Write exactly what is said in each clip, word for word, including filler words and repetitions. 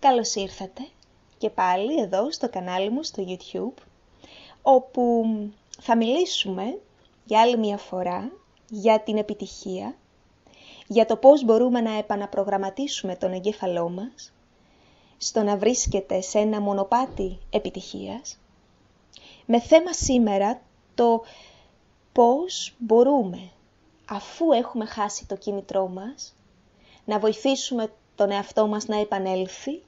Καλώς ήρθατε και πάλι εδώ στο κανάλι μου στο YouTube, όπου θα μιλήσουμε για άλλη μια φορά για την επιτυχία, για το πώς μπορούμε να επαναπρογραμματίσουμε τον εγκέφαλό μας στο να βρίσκεται σε ένα μονοπάτι επιτυχίας, με θέμα σήμερα το πώς μπορούμε, αφού έχουμε χάσει το κίνητρό μας, να βοηθήσουμε τον εαυτό μας να επανέλθει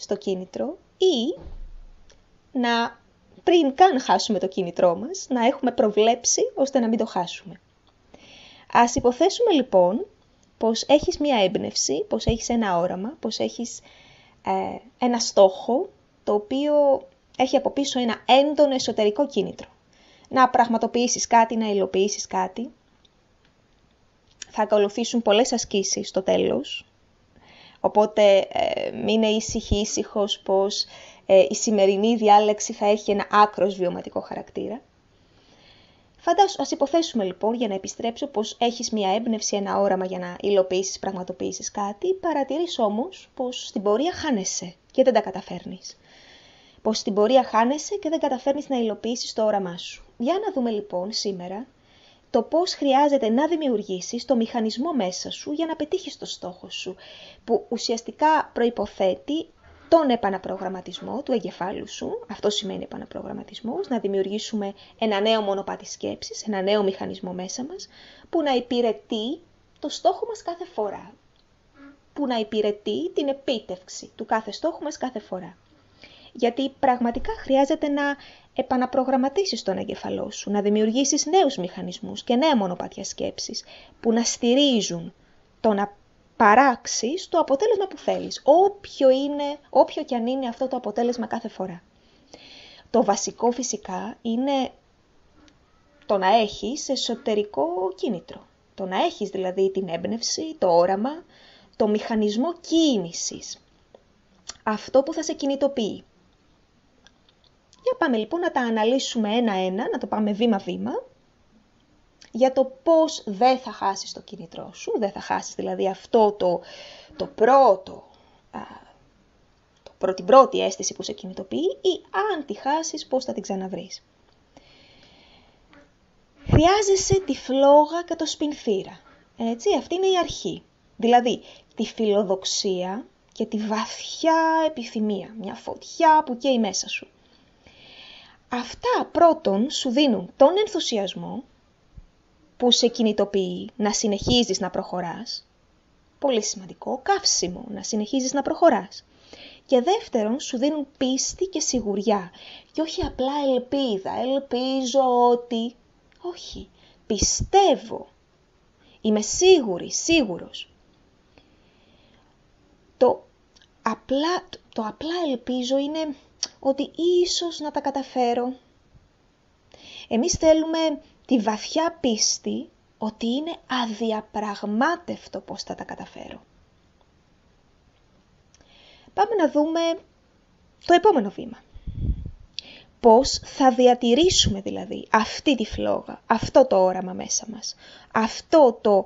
στο κίνητρο ή να, πριν καν χάσουμε το κίνητρό μας, να έχουμε προβλέψει ώστε να μην το χάσουμε. Ας υποθέσουμε λοιπόν πως έχεις μία έμπνευση, πως έχεις ένα όραμα, πως έχεις ε, ένα στόχο, το οποίο έχει από πίσω ένα έντονο εσωτερικό κίνητρο. Να πραγματοποιήσεις κάτι, να υλοποιήσεις κάτι. Θα ακολουθήσουν πολλές ασκήσεις στο τέλος. Οπότε ε, μείνε ήσυχη, ήσυχος πως ε, η σημερινή διάλεξη θα έχει ένα άκρος βιωματικό χαρακτήρα. Φαντάσου, ας υποθέσουμε λοιπόν, για να επιστρέψω, πως έχεις μια έμπνευση, ένα όραμα για να υλοποιήσεις, πραγματοποιήσεις κάτι, παρατηρείς όμως πως στην πορεία χάνεσαι και δεν τα καταφέρνεις. Πως στην πορεία χάνεσαι και δεν καταφέρνεις να υλοποιήσεις το όραμά σου. Για να δούμε λοιπόν σήμερα το πώς χρειάζεται να δημιουργήσεις το μηχανισμό μέσα σου για να πετύχεις το στόχο σου, που ουσιαστικά προϋποθέτει τον επαναπρογραμματισμό του εγκεφάλου σου. Αυτό σημαίνει επαναπρογραμματισμός, να δημιουργήσουμε ένα νέο μονοπάτι σκέψης, ένα νέο μηχανισμό μέσα μας, που να υπηρετεί το στόχο μας κάθε φορά, που να υπηρετεί την επίτευξη του κάθε στόχου μας κάθε φορά. Γιατί πραγματικά χρειάζεται να επαναπρογραμματίσεις τον εγκεφαλό σου, να δημιουργήσεις νέους μηχανισμούς και νέα μονοπάτια σκέψης που να στηρίζουν το να παράξεις το αποτέλεσμα που θέλεις, όποιο, είναι, όποιο και αν είναι αυτό το αποτέλεσμα κάθε φορά. Το βασικό φυσικά είναι το να έχεις εσωτερικό κίνητρο, το να έχεις δηλαδή την έμπνευση, το όραμα, το μηχανισμό κίνησης, αυτό που θα σε κινητοποιεί. Για πάμε λοιπόν να τα αναλύσουμε ένα-ένα, να το πάμε βήμα-βήμα, για το πώς δεν θα χάσεις το κίνητρό σου, δεν θα χάσεις δηλαδή αυτό το, το πρώτο, α, το, την πρώτη αίσθηση που σε κινητοποιεί, ή αν τη χάσεις πώς θα την ξαναβρεις. Χρειάζεσαι τη φλόγα και το σπινθήρα, έτσι, αυτή είναι η αρχή, δηλαδή τη φιλοδοξία και τη βαθιά επιθυμία, μια φωτιά που καίει μέσα σου. Αυτά πρώτον σου δίνουν τον ενθουσιασμό που σε κινητοποιεί να συνεχίζεις να προχωράς. Πολύ σημαντικό, καύσιμο, να συνεχίζεις να προχωράς. Και δεύτερον σου δίνουν πίστη και σιγουριά. Και όχι απλά ελπίδα, ελπίζω ότι... Όχι, πιστεύω. Είμαι σίγουρη, σίγουρος. Το απλά, το απλά ελπίζω είναι ότι ίσως να τα καταφέρω. Εμείς θέλουμε τη βαθιά πίστη ότι είναι αδιαπραγμάτευτο πώς θα τα καταφέρω. Πάμε να δούμε το επόμενο βήμα. Πώς θα διατηρήσουμε δηλαδή αυτή τη φλόγα, αυτό το όραμα μέσα μας, αυτό το,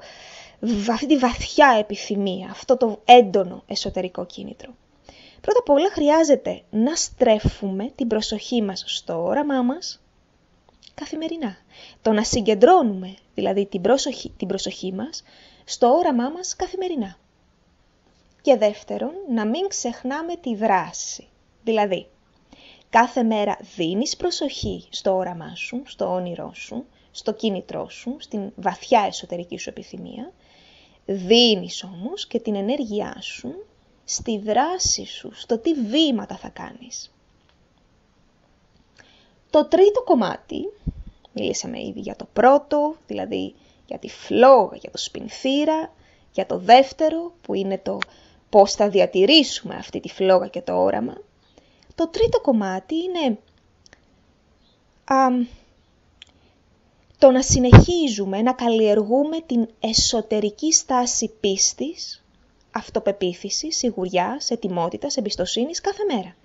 αυτή τη βαθιά επιθυμία, αυτό το έντονο εσωτερικό κίνητρο. Πρώτα απ' όλα χρειάζεται να στρέφουμε την προσοχή μας στο όραμά μας καθημερινά. Το να συγκεντρώνουμε δηλαδή την προσοχή, την προσοχή μας στο όραμά μας καθημερινά. Και δεύτερον, να μην ξεχνάμε τη δράση. Δηλαδή, κάθε μέρα δίνεις προσοχή στο όραμά σου, στο όνειρό σου, στο κίνητρό σου, στην βαθιά εσωτερική σου επιθυμία. Δίνεις όμως και την ενέργειά σου στη δράση σου, στο τι βήματα θα κάνεις. Το τρίτο κομμάτι, μιλήσαμε ήδη για το πρώτο, δηλαδή για τη φλόγα, για το σπινθήρα, για το δεύτερο που είναι το πώς θα διατηρήσουμε αυτή τη φλόγα και το όραμα. Το τρίτο κομμάτι είναι α, το να συνεχίζουμε να καλλιεργούμε την εσωτερική στάση πίστης, αυτοπεποίθησης, σιγουριάς, ετοιμότητας, εμπιστοσύνης κάθε μέρα.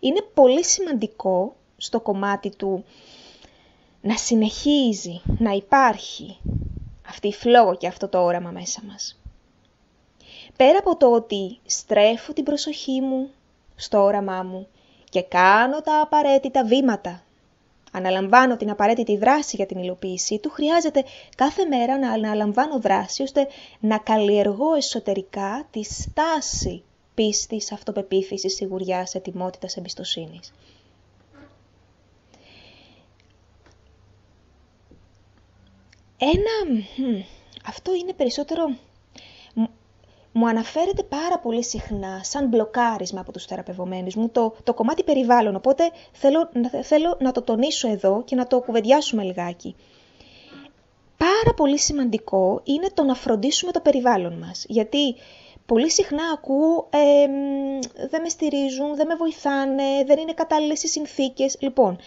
Είναι πολύ σημαντικό στο κομμάτι του να συνεχίζει, να υπάρχει αυτή η φλόγα και αυτό το όραμα μέσα μας. Πέρα από το ότι στρέφω την προσοχή μου στο όραμά μου και κάνω τα απαραίτητα βήματα, αναλαμβάνω την απαραίτητη δράση για την υλοποίησή του, χρειάζεται κάθε μέρα να αναλαμβάνω δράση ώστε να καλλιεργώ εσωτερικά τη στάση πίστης, αυτοπεποίθησης, σιγουριάς, ετοιμότητας, εμπιστοσύνης. Ένα... Αυτό είναι περισσότερο... Μου αναφέρεται πάρα πολύ συχνά σαν μπλοκάρισμα από τους θεραπευομένους μου το, το κομμάτι περιβάλλον, οπότε θέλω, θέλω να το τονίσω εδώ και να το κουβεντιάσουμε λιγάκι. Πάρα πολύ σημαντικό είναι το να φροντίσουμε το περιβάλλον μας, γιατί πολύ συχνά ακούω ε, δεν με στηρίζουν, δεν με βοηθάνε, δεν είναι κατάλληλες οι συνθήκες. Λοιπόν,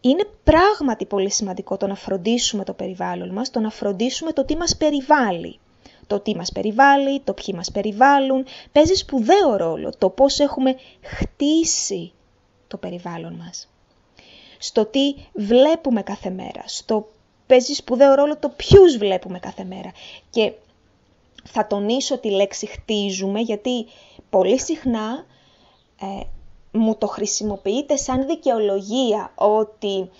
είναι πράγματι πολύ σημαντικό το να φροντίσουμε το περιβάλλον μας, το να φροντίσουμε το τι μας περιβάλλει. Το τι μας περιβάλλει, το ποιοι μας περιβάλλουν, παίζει σπουδαίο ρόλο το πώς έχουμε χτίσει το περιβάλλον μας. Στο τι βλέπουμε κάθε μέρα, στο παίζει σπουδαίο ρόλο το ποιους βλέπουμε κάθε μέρα. Και θα τονίσω τη λέξη χτίζουμε, γιατί πολύ συχνά ε, μου το χρησιμοποιείται σαν δικαιολογία ότι...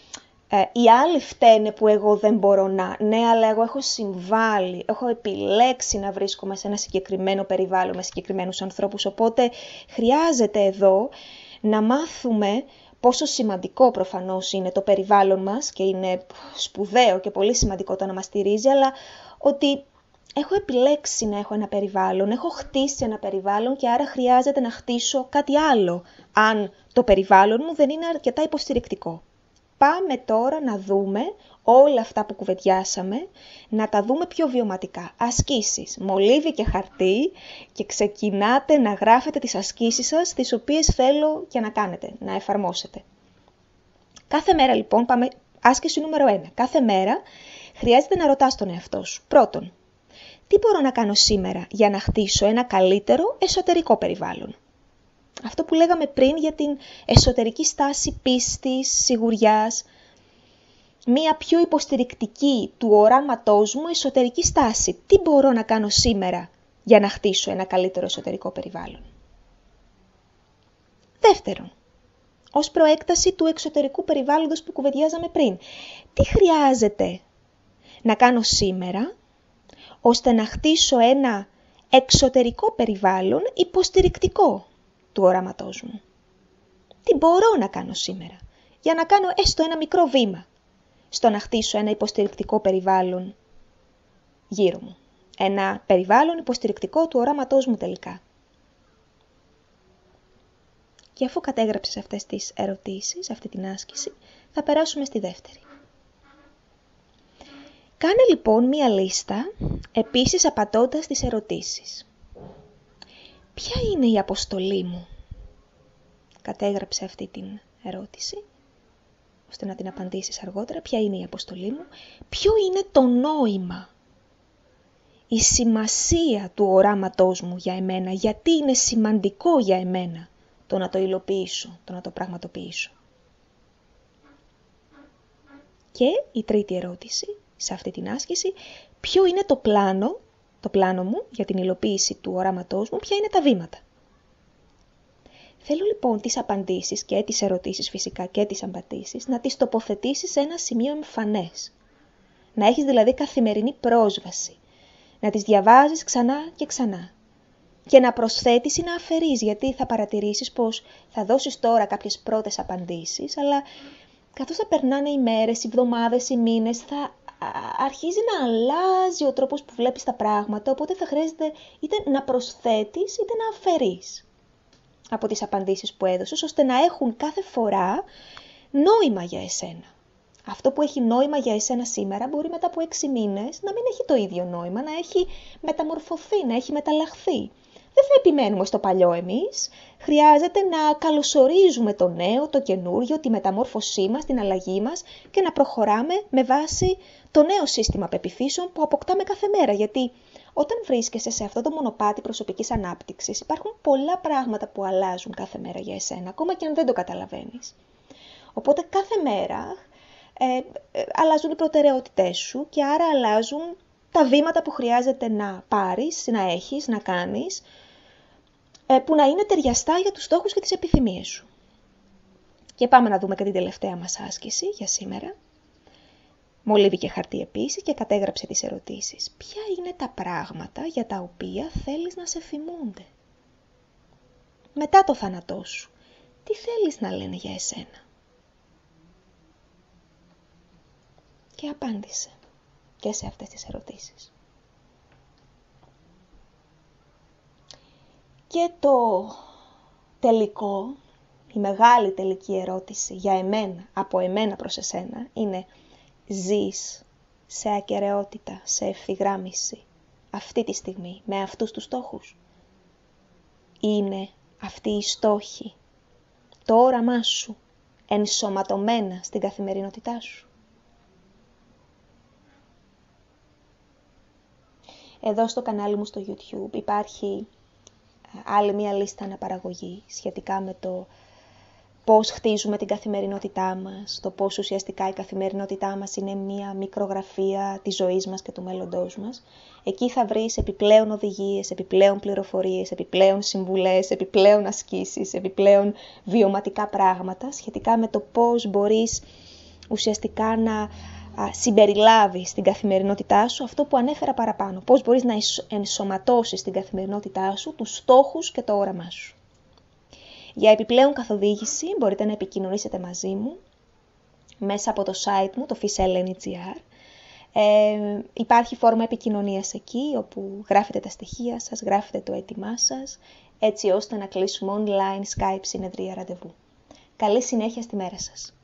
Ε, οι άλλοι φταίνε που εγώ δεν μπορώ να. Ναι, αλλά εγώ έχω συμβάλει, έχω επιλέξει να βρίσκομαι σε ένα συγκεκριμένο περιβάλλον με συγκεκριμένους ανθρώπους, οπότε χρειάζεται εδώ να μάθουμε πόσο σημαντικό προφανώς είναι το περιβάλλον μας και είναι σπουδαίο και πολύ σημαντικό το να μας στηρίζει, αλλά ότι έχω επιλέξει να έχω ένα περιβάλλον, έχω χτίσει ένα περιβάλλον και άρα χρειάζεται να χτίσω κάτι άλλο, αν το περιβάλλον μου δεν είναι αρκετά υποστηρικτικό. Πάμε τώρα να δούμε όλα αυτά που κουβεντιάσαμε, να τα δούμε πιο βιωματικά. Ασκήσεις, μολύβι και χαρτί και ξεκινάτε να γράφετε τις ασκήσεις σας, τις οποίες θέλω και να κάνετε, να εφαρμόσετε. Κάθε μέρα λοιπόν, πάμε, άσκηση νούμερο ένα. Κάθε μέρα χρειάζεται να ρωτάς τον εαυτό σου. Πρώτον, τι μπορώ να κάνω σήμερα για να χτίσω ένα καλύτερο εσωτερικό περιβάλλον. Αυτό που λέγαμε πριν για την εσωτερική στάση πίστης, σιγουριάς, μία πιο υποστηρικτική του οράματός μου εσωτερική στάση. Τι μπορώ να κάνω σήμερα για να χτίσω ένα καλύτερο εσωτερικό περιβάλλον. Δεύτερον, ως προέκταση του εξωτερικού περιβάλλοντος που κουβεντιάζαμε πριν. Τι χρειάζεται να κάνω σήμερα, ώστε να χτίσω ένα εξωτερικό περιβάλλον υποστηρικτικό του οράματός μου. Τι μπορώ να κάνω σήμερα, για να κάνω έστω ένα μικρό βήμα, στο να χτίσω ένα υποστηρικτικό περιβάλλον γύρω μου. Ένα περιβάλλον υποστηρικτικό του οράματός μου τελικά. Και αφού κατέγραψες αυτές τις ερωτήσεις, αυτή την άσκηση, θα περάσουμε στη δεύτερη. Κάνε λοιπόν μία λίστα, επίσης απαντώντας τις ερωτήσεις. Ποια είναι η αποστολή μου? Κατέγραψε αυτή την ερώτηση, ώστε να την απαντήσεις αργότερα. Ποια είναι η αποστολή μου? Ποιο είναι το νόημα, η σημασία του οράματός μου για εμένα? Γιατί είναι σημαντικό για εμένα το να το υλοποιήσω, το να το πραγματοποιήσω? Και η τρίτη ερώτηση σε αυτή την άσκηση, ποιο είναι το πλάνο, το πλάνο μου για την υλοποίηση του οράματός μου, ποια είναι τα βήματα. Θέλω λοιπόν τις απαντήσεις και τις ερωτήσεις φυσικά και τις απαντήσεις να τις τοποθετήσεις σε ένα σημείο εμφανές. Να έχεις δηλαδή καθημερινή πρόσβαση. Να τις διαβάζεις ξανά και ξανά. Και να προσθέτεις ή να αφαιρείς, γιατί θα παρατηρήσεις πως θα δώσεις τώρα κάποιες πρώτες απαντήσεις, αλλά καθώς θα περνάνε οι μέρες, οι εβδομάδες, οι μήνες, θα αρχίζει να αλλάζει ο τρόπος που βλέπεις τα πράγματα, οπότε θα χρειάζεται είτε να προσθέτεις είτε να αφαιρείς από τις απαντήσεις που έδωσες, ώστε να έχουν κάθε φορά νόημα για εσένα. Αυτό που έχει νόημα για εσένα σήμερα μπορεί μετά από έξι μήνες να μην έχει το ίδιο νόημα, να έχει μεταμορφωθεί, να έχει μεταλλαχθεί. Δεν θα επιμένουμε στο παλιό εμείς, χρειάζεται να καλωσορίζουμε το νέο, το καινούριο, τη μεταμόρφωσή μας, την αλλαγή μας και να προχωράμε με βάση το νέο σύστημα πεποιθήσεων που αποκτάμε κάθε μέρα. Γιατί όταν βρίσκεσαι σε αυτό το μονοπάτι προσωπικής ανάπτυξης υπάρχουν πολλά πράγματα που αλλάζουν κάθε μέρα για εσένα, ακόμα και αν δεν το καταλαβαίνεις. Οπότε κάθε μέρα ε, ε, αλλάζουν οι προτεραιότητές σου και άρα αλλάζουν τα βήματα που χρειάζεται να πάρεις, να έχεις, να κάνεις, που να είναι ταιριαστά για τους στόχους και τις επιθυμίες σου. Και πάμε να δούμε και την τελευταία μας άσκηση για σήμερα. Μολύβι και χαρτί επίσης και κατέγραψε τις ερωτήσεις. Ποια είναι τα πράγματα για τα οποία θέλεις να σε θυμούνται μετά το θάνατό σου? Τι θέλεις να λένε για εσένα? Και απάντησε και σε αυτές τις ερωτήσεις. Και το τελικό, η μεγάλη τελική ερώτηση για εμένα, από εμένα προς εσένα, είναι: ζεις σε ακεραιότητα, σε ευθυγράμμιση αυτή τη στιγμή με αυτούς τους στόχους? Είναι αυτοί οι στόχοι, το όραμά σου, ενσωματωμένα στην καθημερινότητά σου? Εδώ στο κανάλι μου στο YouTube υπάρχει άλλη μια λίστα αναπαραγωγή σχετικά με το πώς χτίζουμε την καθημερινότητά μας, το πώς ουσιαστικά η καθημερινότητά μας είναι μια μικρογραφία της ζωής μας και του μέλλοντός μας. Εκεί θα βρεις επιπλέον οδηγίες, επιπλέον πληροφορίες, επιπλέον συμβουλές, επιπλέον ασκήσεις, επιπλέον βιωματικά πράγματα σχετικά με το πώς μπορείς ουσιαστικά να συμπεριλάβεις στην καθημερινότητά σου αυτό που ανέφερα παραπάνω. Πώς μπορείς να ενσωματώσεις στην καθημερινότητά σου τους στόχους και το όραμά σου. Για επιπλέον καθοδήγηση μπορείτε να επικοινωνήσετε μαζί μου μέσα από το site μου, το fissaeleni τελεία gr. Ε, υπάρχει φόρμα επικοινωνίας εκεί, όπου γράφετε τα στοιχεία σας, γράφετε το αίτημά σας, έτσι ώστε να κλείσουμε online Skype συνεδρία ραντεβού. Καλή συνέχεια στη μέρα σας.